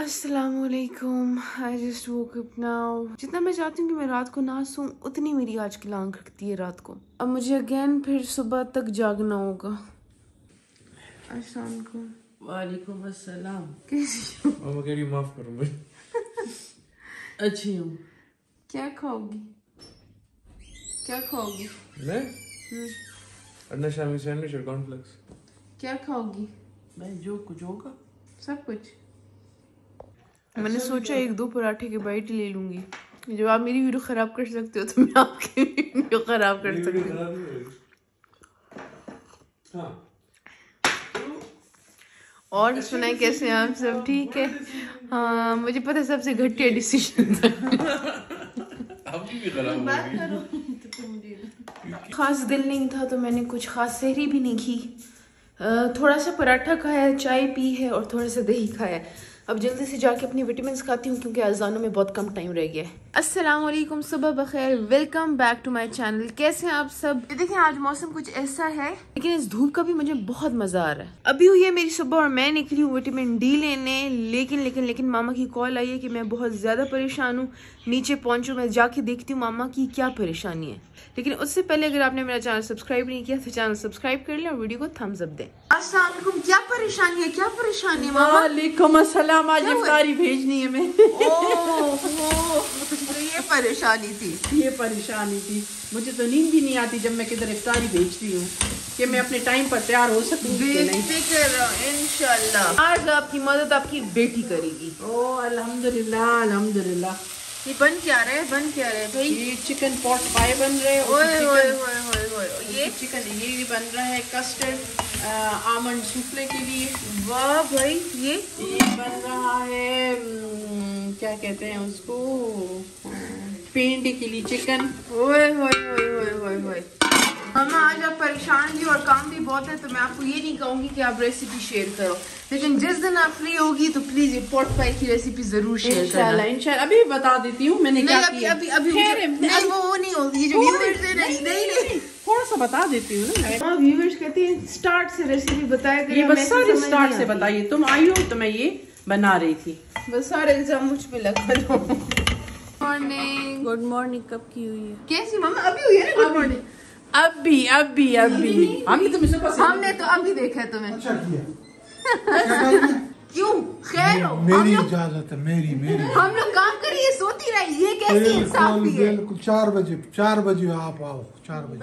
अस्सलामुअलैकुम। I just woke up now. जितना मैं चाहती हूँ कि मैं रात को ना सोऊं, उतनी मेरी आज की लांग रखती है रात को। अब मुझे अगेन फिर सुबह तक जागना होगा। अस्सलाम वालेकुम। वालेकुम अस्सलाम। कैसी हो? मामा कह रही माफ करो मुझे। अच्छी हूँ। क्या खाओगी? क्या खाओगी? मैं अंडा शामी सैंडविच और कॉर्नफ्लेक्स। क्या खाओगी? मैं जो कुछ होगा सब कुछ। मैंने सोचा एक दो पराठे के बाइट ले लूंगी। जब आप मेरी वीडियो खराब कर सकते हो तो मैं आपकी वीडियो खराब कर सकती हूँ। और सुनाए कैसे आप सब? ठीक है। हाँ, मुझे पता है सबसे घटिया डिसीजन था। खास दिल नहीं था तो मैंने कुछ खास सहरी भी नहीं की। थोड़ा सा पराठा खाया, चाय पी है और थोड़ा सा दही खाया। अब जल्दी से जाके अपनी विटामिन खाती हूँ क्योंकि अजानों में बहुत कम टाइम रह गया है। अस्सलाम वालेकुम, सुबह बखैर, welcome back to my channel. कैसे हैं आप सब? देखिए आज मौसम कुछ ऐसा है लेकिन इस धूप का भी मुझे बहुत मजा आ रहा है। अभी हुई है मेरी सुबह और मैं निकली हूँ विटामिन डी लेने। लेकिन लेकिन लेकिन मामा की कॉल आई है कि मैं बहुत ज्यादा परेशान हूँ। नीचे पहुंचू, मैं जाके देखती हूँ मामा की क्या परेशानी है। लेकिन उससे पहले अगर आपने मेरा चैनल सब्सक्राइब नहीं किया तो चैनल सब्सक्राइब कर लें और वीडियो को थम्स अप दें। अस्सलाम वालेकुम। क्या परेशानी है? क्या परेशानी है मामा? वालेकुम अस्सलाम। आज इफ्तारी भेजनी है मैं। तो ये परेशानी थी, ये परेशानी थी। मुझे तो नींद भी नहीं आती जब मैं किधर इफ्तारी भेजती हूँ कि मैं अपने टाइम पर तैयार हो सकूंगी। इंशाल्लाह आज आपकी मदद आपकी बेटी करेगी। ओ अल्हम्दुलिल्लाह अल्हम्दुलिल्लाह। ये बन क्या रहे? बन क्या रहे भाई? ये चिकन पॉट पाई बन रहे। ओए ओए ओए ओए ओए। ये चिकन, ये बन रहा है कस्टर्ड आमंड सूफले के लिए। वाह भाई। ये बन रहा है क्या कहते हैं उसको, पेंडी के लिए चिकन। ओए ओए ओए ओए ओए ओए। मामा आज आप परेशान भी और काम भी बहुत है तो मैं आपको ये नहीं कहूँगी कि आप रेसिपी शेयर करो, लेकिन जिस दिन आप फ्री होगी तो प्लीज ये पॉट पाई की रेसिपी जरूर शेयर करना। इंशाल्लाह अभी बता देती हूँ मैंने क्या किया। अभी अभी नहीं वो नहीं होगी जो व्यूअर्स है। नहीं थोड़ा सा बता देती हूँ ना। व्यूअर्स कहते हैं स्टार्ट से रेसिपी बताया करिए। बस सारे स्टार्ट से बताइए। तुम आई हो तो मैं ये बना रही थी, बस सारे इल्जाम मुझ पे लगा दो। गुड मॉर्निंग कब की हुई है? कैसी मामा? अभी हुई है ना गुड मॉर्निंग। अभी हमने तो अभी देखा तुम्हें। अच्छा किया। क्यों? खैर हो। मेरी इजाजत है, मेरी। हम लोग काम करिए, सोती रहिए। ये कैसी इंसाफ भी है? बिल्कुल। 4 बजे आप आओ। 4 बजे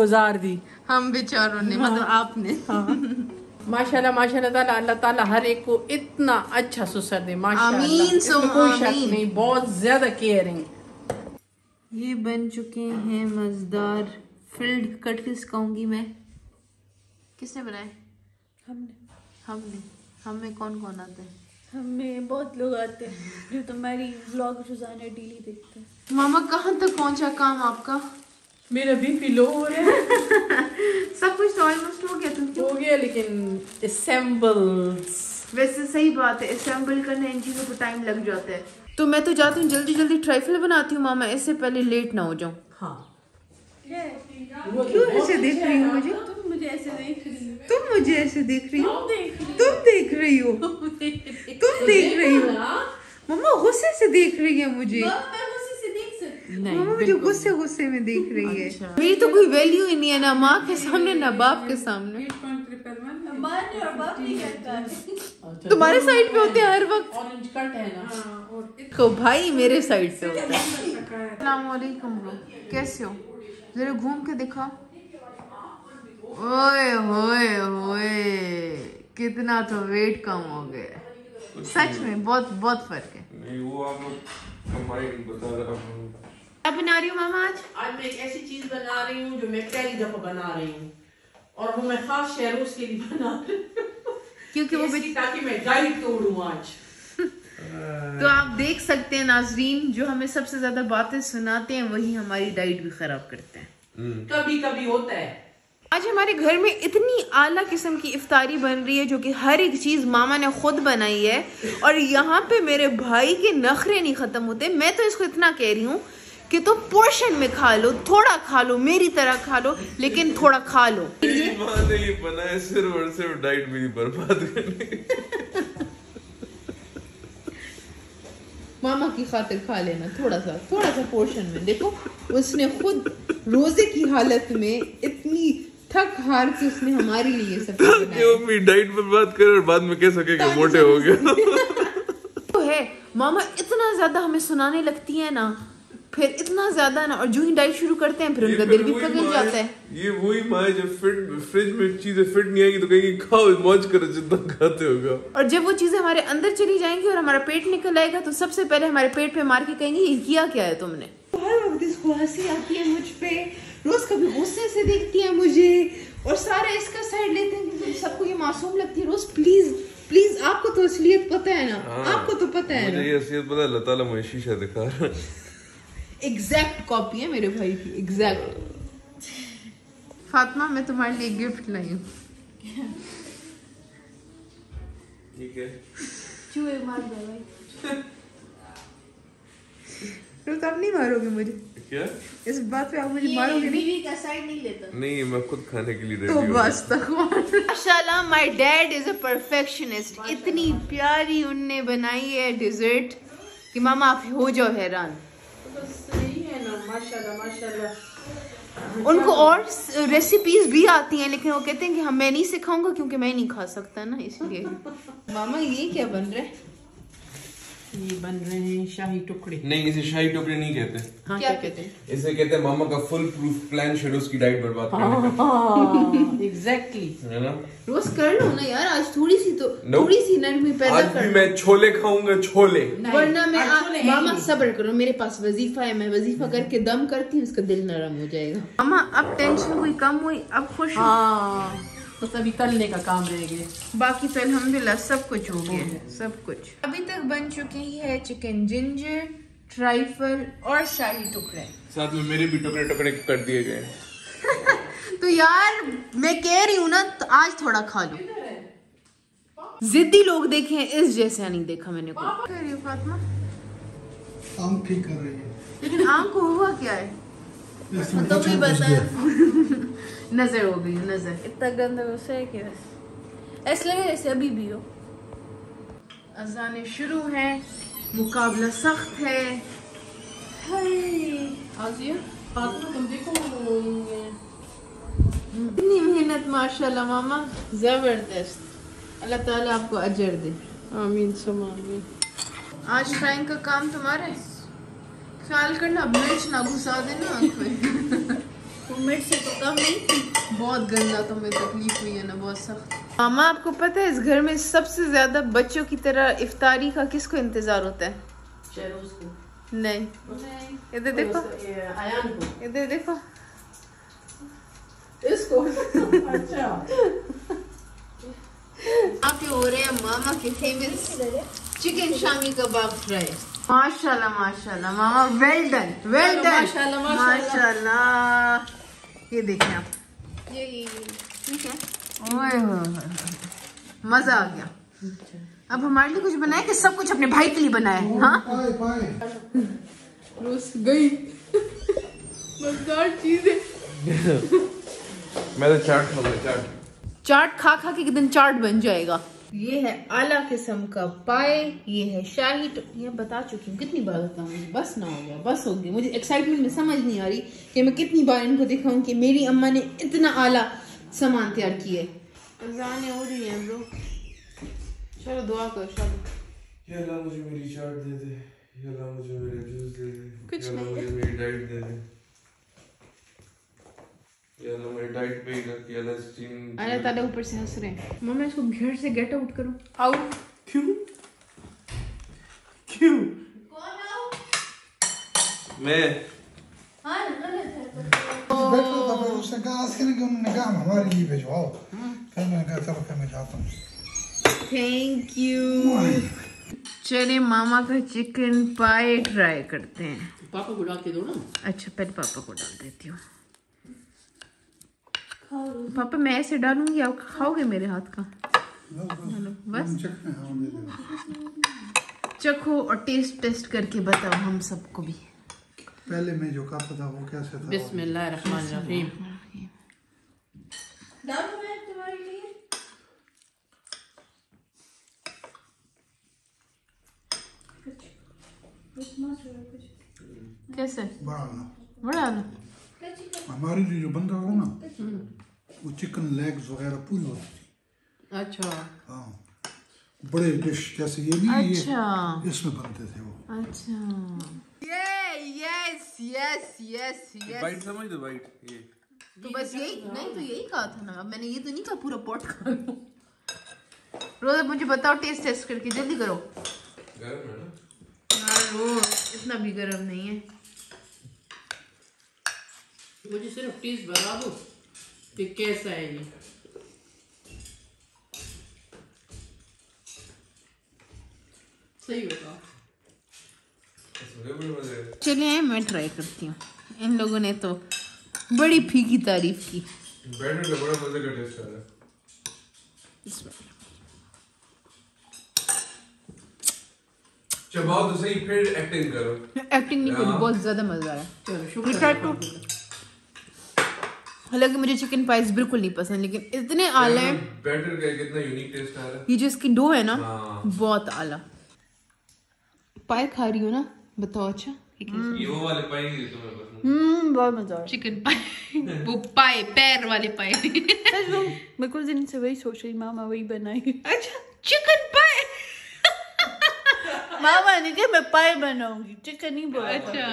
गुजार दी हम बेचारों ने। मतलब आपने। माशाल्लाह माशाल्लाह ताला। अल्लाह ताला हर एक को इतना अच्छा सुसर दे। माशाल्लाह कोई शक नहीं, बहुत ज्यादा केयरिंग। ये बन चुके हैं मज़ेदार फिल्ड कटलेट्स कहूँगी मैं। किसने बनाए? हमें कौन कौन आता है? हमें बहुत लोग आते हैं जो तुम्हारी व्लॉग रोजाना डेली देखते हैं। मामा कहाँ तक पहुँचा काम आपका? मेरा बीपी लो हो रहा है। सब कुछ तो ऑलमोस्ट हो गया। हो गया लेकिन असेंबल्स। वैसे सही बात है, असेंबल करने इन चीज़ों को टाइम लग जाता है। तो मैं तो जाती हूँ जल्दी जल्दी ट्राइफल बनाती हूँ मामा, इससे पहले लेट ना हो जाऊं। हाँ। क्यों ऐसे देख रही हो मुझे? तुम मुझे ऐसे देख रही हो। तुम मुझे ऐसे देख रही हो। तुम देख रही हो। तुम देख रही हो। मम्मा गुस्से से देख रही है मुझे। मम्मा मुझे गुस्से गुस्से में देख रही है। मेरी तो कोई वैल्यू ही नहीं है, ना माँ के सामने ना बाप के सामने। तुम्हारे साइड पे होते हैं हर वक्त। ऑरेंज कट है ना? तो भाई मेरे साइड से होता है। अस्सलाम वालेकुम। कैसे हो? जरा घूम के दिखा। ओए होए होए कितना तो वेट कम हो गया। सच में बहुत बहुत फर्क है। नहीं वो आप लोग बता रहा हूँ। अब बना रही हूँ मामा आज मैं एक ऐसी चीज बना रही हूँ जो मैं पहली दफा बना रही हूँ और वो मैं खास शेयर उसके लिए बना रही हूँ क्योंकि वो ताकि मैं डाइट तोड़ूं आज। तो आप देख सकते हैं नाजरीन, जो हमें सबसे ज्यादा बातें सुनाते हैं वही हमारी डाइट भी खराब करते हैं। कभी कभी होता है। आज हमारे घर में इतनी आला किस्म की इफ्तारी बन रही है जो कि हर एक चीज़ मामा ने खुद बनाई है और यहाँ पे मेरे भाई के नखरे नहीं खत्म होते। मैं तो इसको इतना कह रही हूँ कि तुम तो पोर्शन में खा लो, थोड़ा खा लो, मेरी तरह खा लो, लेकिन थोड़ा खा लो। ये बनाया सिर्फ और सिर्फ डाइट मेरी बर्बाद करने। मामा की खातिर खा लेना थोड़ा सा पोर्शन में। देखो उसने खुद रोजे की हालत में इतनी थक हार के उसने हमारे लिए सब बनाया। डाइट पर बात कर और बाद में कह सकेगा मोटे हो गए तो है मामा इतना ज्यादा हमें सुनाने लगती है ना, फिर इतना ज्यादा ना, और जो ही डाइट शुरू करते हैं फिर उनका दिल भी पकड़ जाता है। ये वही माँ जो फ्रिज में चीजें फिट नहीं आएगी तो कहेंगे खाओ मौज करो जितना खाते होगा, और जब वो चीजें हमारे अंदर चली जाएंगी और हमारा पेट निकल आएगा तो सबसे पहले हमारे पेट पे मार के कहेंगे ये किया क्या है तुमने। हर वक्त इसको हंसी आती है मुझ पे, रोज कभी गुस्से से देखती है मुझे और सारा इसका साइड लेते हैं कि सबको ये मासूम लगती है रोज। प्लीज प्लीज आपको तो असलियत पता है ना। हाँ, आपको तो पता है मुझे ये असलियत पता है। अल्लाह ताला मुझे शीशा दिखा रहा है, एग्जैक्ट कॉपी है मेरे भाई की एग्जैक्ट। फातिमा मैं तुम्हारे लिए गिफ्ट लाई हूँ ठीक है चूहे मार दो भाई तो आप नहीं मारोगे मुझे क्या इस बात पे, आप मुझे मारोगे नहीं। बीवी का साइड नहीं लेता। नहीं मैं खुद खाने के लिए रेडी हूं। तो बस तक माशाल्लाह my dad is a perfectionist. इतनी प्यारी उनने बनाई है डिजर्ट कि मामा आप हो जाओ हैरान। बस सही है ना माशाल्लाह माशाल्लाह। उनको और रेसिपीज भी आती हैं लेकिन वो कहते हैं कि मैं नहीं सिखाऊंगा क्योंकि मैं नहीं खा सकता ना इसलिए। मामा ये क्या बन रहा है? ये बन रहे हैं शाही टुकड़े। नहीं इसे शाही टुकड़े नहीं कहते। हाँ, क्या कहते हैं? इसे कहते हैं मामा का फुल प्रूफ प्लान शेड्यूल्स की डाइट बर्बाद करने का। एग्जैक्टली है ना। रोज कर लो ना यार, आज थोड़ी सी तो थोड़ी सी नरमी पैदा कर। आज भी मैं छोले खाऊंगा छोले, वरना मैं मामा सब्र करो मेरे पास वजीफा है, मैं वजीफा करके दम करती हूँ उसका दिल नरम हो जाएगा। मामा अब टेंशन हुई कम हुई, अब खुश बस अभी तलने का काम रह गया, बाकी तो अल्हम्दुलिल्लाह सब कुछ हो गया। सब कुछ अभी तक बन चुके ही है चिकन जिंजर ट्राइफल और शाही टुकड़े, साथ में मेरे भी टुकड़े टुकड़े कर दिए गए तो यार मैं कह रही हूँ ना तो आज थोड़ा खा लो। जिद्दी लोग देखे हैं इस जैसा नहीं देखा मैंने कोई। कह रही हूँ फातिमा आम ठीक कर रही है लेकिन आम को हुआ क्या है तो भी बताया नजर हो गई नजर। इतना गंदा है कि बस ऐसा लगे जैसे अभी भी हो। अजाने शुरू है, मुकाबला सख्त है। तुम देखो इतनी मेहनत माशाल्लाह मामा जबरदस्त। अल्लाह ताला आपको अजर दे। आमीन सुमा आमीन। आज फ्राइंग का काम तुम्हारा है, ख्याल करना मिर्च ना घुसा देना आंख मिर्च से तो कम नहीं। बहुत गंदा तो मैं तकलीफ हुई है ना बहुत सख्त। मामा आपको पता है इस घर में सबसे ज्यादा बच्चों की तरह इफ्तारी का किसको इंतजार होता है? शेरोज को। नहीं इधर देखो आयान को, इधर देखो इसको अच्छा आप ये हो रहे हैं मामा के फेमस चिकन शामी कबाब फ्राई। माशाल्लाह माशाल्लाह मामा वेल डन वेल डन माशाल्लाह माशाल्लाह। ये देखें आप ये ठीक है। ओए मजा आ गया। अब हमारे लिए कुछ बनाया कि सब कुछ अपने भाई के लिए बनाया है। हाँ रोस गई मजेदार चीजें। मैं तो चाट खा के एक दिन चाट बन जाएगा। ये है आला किस्म का पाए, ये है शाही ये बता चुकी हूँ कितनी बार बताऊँ मुझे बस ना हो गया बस हो गया। मुझे एक्साइटमेंट में समझ नहीं आ रही कि मैं कितनी बार इनको दिखाऊँ कि मेरी अम्मा ने इतना आला सामान तैयार किया है। अजाने हो रही है ब्रो, चलो दुआ करो शादी। अल्लाह मुझे मेरी चाट दे दे, अल्लाह मुझे मेरा जूस दे दे, कुछ नहीं मुझे मेरी डाइट दे दे। डाइट पे अल्लाह ताला ऊपर से हंस रहे हैं। मम्मी इसको घर से गेट आउट करो। आउट क्यों क्यों कौन आउट मैं। हां गलत है बैठो तब उसने कहा आखिर कि उन्होंने कहा हमारे लिए भिजवाओ, फिर मैंने कहा चलो मैं जाता हूं। Thank you. चले मामा का चिकन पाई ट्राई करते हैं। पापा को डाल के दो ना। अच्छा पहले पापा को डाल देती हूँ। पापा मैं ऐसे डालूंगी आप खाओगे मेरे हाथ का। बस चखो और टेस्ट करके बताओ हम सबको भी। पहले मैं जो का पता वो कैसे था। बिस्मिल्लाह रहमान रहीम। डालूं मैं तुम्हारे लिए। कैसे बड़ा हमारे जो बनता था ना वो चिकन लेग्स वगैरह पूरी होती थी। अच्छा हाँ बड़े डिश जैसे ये भी अच्छा। ये इसमें बनते थे वो। अच्छा yes yes yes yes bite समझ दो बाइट ये तो बस यही नहीं तो यही कहा था ना। मैंने ये तो नहीं कहा पूरा पॉट खा लो। रोज़ मुझे बताओ टेस्ट टेस्ट करके जल्दी करो। गर्म है ना यार वो इतना भी गर्म नहीं है। मुझे सिर्फ टेस्ट बता दो कि कैसा है ये। सही बताओ। चलिए मैं ट्राई करती हूँ। इन लोगों ने तो बड़ी फीकी तारीफ की। बड़ा मजे का टेस्ट आ रहा है। चबाओ तो सही फिर एक्टिंग करो। एक्टिंग नहीं करो बहुत ज़्यादा मजा आ रहा है। हालांकि मुझे चिकन पाइज बिल्कुल नहीं पसंद लेकिन इतने आला है बैटर का कितना यूनिक टेस्ट आ रहा है। ये जो इसकी डो है ना बहुत आला। पाई खा रही हो ना बताओ। अच्छा ये वो वाले पाई नहीं तुम्हें पसंद। बहुत मजा आया चिकन पाई। वो पाई पैर वाले पाई सच में मैं कुछ दिन से वही सोच रही मामा वही बनाएगी। अच्छा चिकन पाई मामा ने कहा मैं पाई बनाऊंगी चिकन ही बोला। अच्छा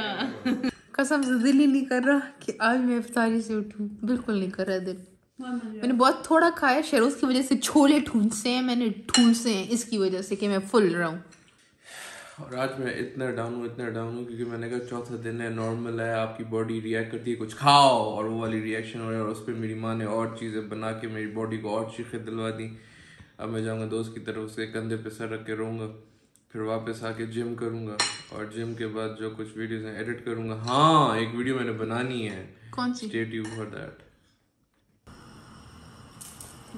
कसम से दिल ही नहीं कर रहा कि आज मैं इफ्तारी से उठूं। बिल्कुल नहीं कर रहा दिल। मैंने बहुत थोड़ा खाया शेरोज़ की वजह से छोले ठूंसे हैं मैंने ठूंसे हैं इसकी वजह से कि मैं फुल रहा हूँ। और आज मैं इतना डाउन हूँ क्योंकि मैंने कहा चौथा दिन है नॉर्मल है आपकी बॉडी रिएक्ट करती है कुछ खाओ और वो वाली रिएक्शन हो रही है। और उस पर मेरी माँ ने और चीज़ें बना के मेरी बॉडी को और चीखें दिलवा दी। अब मैं जाऊँगा दोस्त की तरफ से कंधे पे सर रख के रहूँगा फिर वापस आके जिम करूँगा और जिम के बाद जो कुछ वीडियोस हैं एडिट करूँगा। हाँ एक वीडियो मैंने बनानी है। कौन सी? Stay tune for that.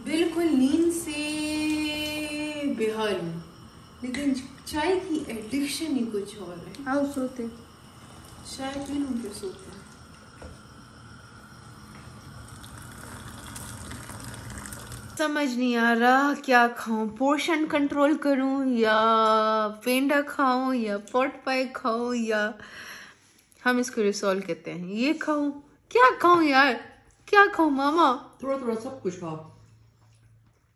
बिल्कुल नींद से बेहाल हूँ लेकिन चाय की एडिक्शन ही कुछ और है। आओ सोते चाय पी लूँ फिर सोते। समझ नहीं आ रहा क्या खाऊं पोर्शन कंट्रोल करूं या पेंडा खाऊं या पॉट पाई खाऊं या हम इसको रिसोल कहते हैं ये खाऊं क्या खाऊं यार क्या खाऊं मामा। थोड़ा थोड़ा सब कुछ खाओ।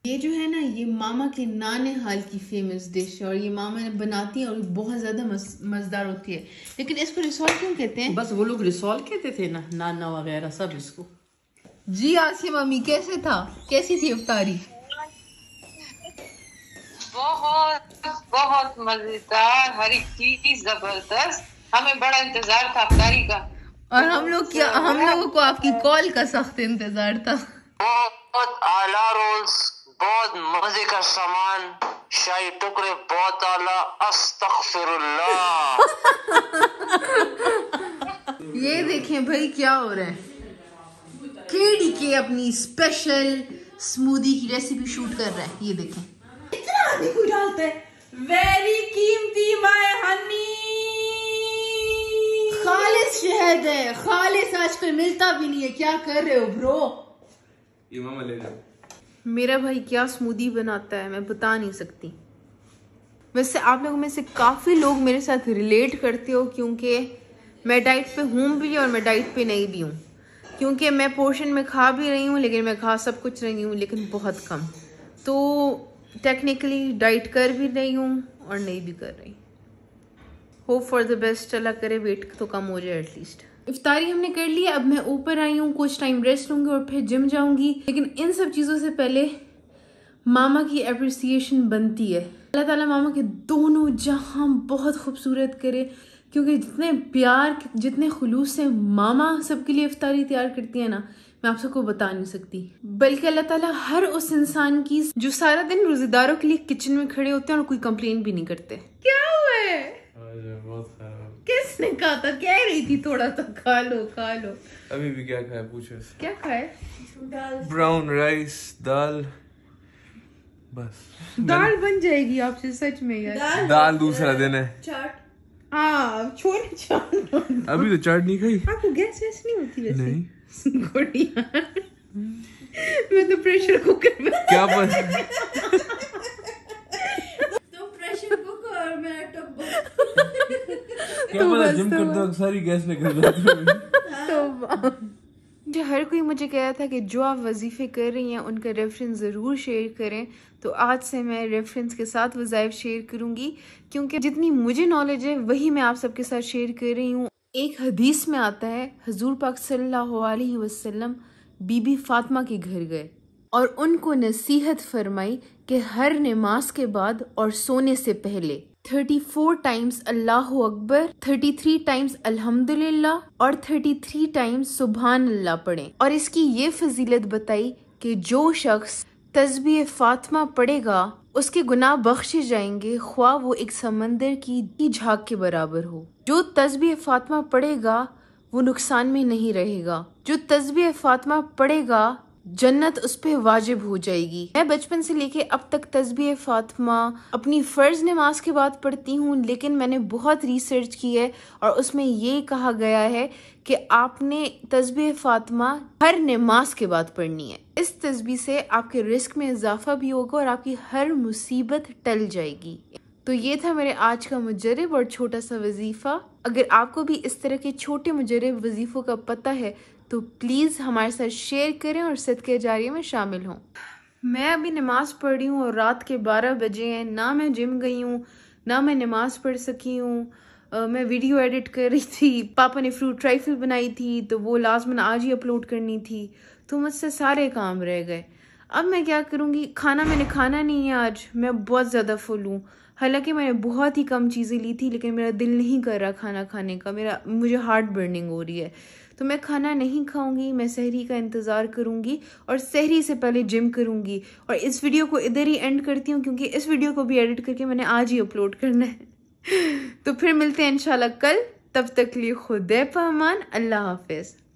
ये जो है ना ये मामा के नाने हाल की फेमस डिश है और ये मामा ने बनाती है और बहुत ज़्यादा मज़ेदार होती है। लेकिन इसको रिसोल क्यों कहते हैं? बस वो लोग रिसोल कहते थे ना नाना वगैरह सब इसको। जी आसिया मम्मी कैसे था कैसी थी इफ्तारी? बहुत मजेदार हर एक चीज जबरदस्त। हमें बड़ा इंतजार था इफ्तारी का और हम लोगों को आपकी कॉल का सख्त इंतजार था। बहुत आला रोल्स बहुत मजे का सामान शाही टुकड़े बहुत आला अस्तगफिरुल्लाह। ये देखें भाई क्या हो रहा है। केडी के अपनी स्पेशल स्मूदी की रेसिपी शूट कर रहा है। ये देखें इतना आदमी को डालता है। वेरी कीमती माय हनी खालिस शहद है खालिस आजकल मिलता भी नहीं है। क्या कर रहे हो ब्रो? ये मामा ले जाओ। मेरा भाई क्या स्मूदी बनाता है मैं बता नहीं सकती। वैसे आप लोगों में से काफी लोग मेरे साथ रिलेट करते हो क्योंकि मैं डाइट पे हूँ भी और मैं डाइट पे नहीं भी हूँ क्योंकि मैं पोर्शन में खा भी रही हूँ लेकिन मैं खा सब कुछ रही हूँ लेकिन बहुत कम। तो टेक्निकली डाइट कर भी रही हूँ और नहीं भी कर रही। होप फॉर द बेस्ट अल्लाह करे वेट तो कम हो जाए एटलीस्ट। इफ्तारी हमने कर ली अब मैं ऊपर आई हूँ कुछ टाइम रेस्ट लूँगी और फिर जिम जाऊँगी। लेकिन इन सब चीज़ों से पहले मामा की अप्रिसिएशन बनती है। अल्लाह ताला मामा के दोनों जहाँ बहुत खूबसूरत करे क्योंकि जितने प्यार जितने खुलूस से मामा सबके लिए इफ्तारी तैयार करती है ना मैं आप सबको बता नहीं सकती। बल्कि अल्लाह ताला हर उस इंसान की जो सारा दिन रोजेदारों के लिए किचन में खड़े होते हैं और कोई कंप्लेन भी नहीं करते। क्या हुआ है? किसने कहा था? कह रही थी थोड़ा सा खा लो खा लो। अभी भी क्या खाया पूछो? क्या खाया? ब्राउन राइस दाल बस। दाल बन जाएगी आपसे सच में यार। दाल दूसरा दिन है। चाट छोले चाट अभी तो चाट नहीं खाई। आपको गैस वैस नहीं होती? वैसे नहीं मैं तो प्रेशर कुकर में क्या तो प्रेशर कुकर और मेरा टब्बा तो हर कोई मुझे कह रहा था कि जो आप वजीफे कर रही हैं उनका रेफरेंस ज़रूर शेयर करें, तो आज से मैं रेफरेंस के साथ वज़ाइफ शेयर करूँगी, क्योंकि जितनी मुझे नॉलेज है वही मैं आप सबके साथ शेयर कर रही हूँ। एक हदीस में आता है हजूर पाक सल्लल्लाहु अलैहि वसल्लम बीबी फातिमा के घर गए और उनको नसीहत फरमाई कि हर नमाज के बाद और सोने से पहले 34 टाइम्स अल्लाहु अकबर, 33 टाइम्स अल्हम्दुलिल्लाह और 33 टाइम्स सुभान अल्लाह पढ़ें। और इसकी ये फजीलत बताई कि जो शख्स तस्बीह फातिमा पढ़ेगा उसके गुनाह बख्शे जाएंगे, ख्वाह वो एक समंदर की झाग के बराबर हो। जो तस्बीह फातिमा पढ़ेगा वो नुकसान में नहीं रहेगा, जो तस्बीह फातिमा पढ़ेगा जन्नत उस पर वाजिब हो जाएगी। मैं बचपन से लेके अब तक तस्बीह फातिमा अपनी फ़र्ज नमाज के बाद पढ़ती हूँ, लेकिन मैंने बहुत रिसर्च की है और उसमें ये कहा गया है कि आपने तस्बीह फातिमा हर नमाज के बाद पढ़नी है। इस तस्बीह से आपके रिस्क में इजाफा भी होगा और आपकी हर मुसीबत टल जाएगी। तो ये था मेरे आज का मुजरब और छोटा सा वजीफ़ा। अगर आपको भी इस तरह के छोटे मुजरब वजीफ़ों का पता है तो प्लीज़ हमारे साथ शेयर करें और सदके जारिया में शामिल हों। मैं अभी नमाज़ पढ़ रही हूँ और रात के 12 बजे हैं, ना मैं जिम गई हूँ ना मैं नमाज़ पढ़ सकी हूँ। मैं वीडियो एडिट कर रही थी, पापा ने फ्रूट ट्राइफल बनाई थी तो वो लाजमन आज ही अपलोड करनी थी, तो मुझसे सारे काम रह गए। अब मैं क्या करूँगी, खाना मैंने खाना नहीं है आज, मैं बहुत ज़्यादा फुल हूँ। हालांकि मैंने बहुत ही कम चीज़ें ली थी, लेकिन मेरा दिल नहीं कर रहा खाना खाने का, मुझे हार्ट बर्निंग हो रही है, तो मैं खाना नहीं खाऊंगी। मैं सहरी का इंतज़ार करूंगी और सहरी से पहले जिम करूंगी। और इस वीडियो को इधर ही एंड करती हूँ क्योंकि इस वीडियो को भी एडिट करके मैंने आज ही अपलोड करना है। तो फिर मिलते हैं इंशाल्लाह कल, तब तक लिए खुदा पामान, अल्लाह हाफिज़।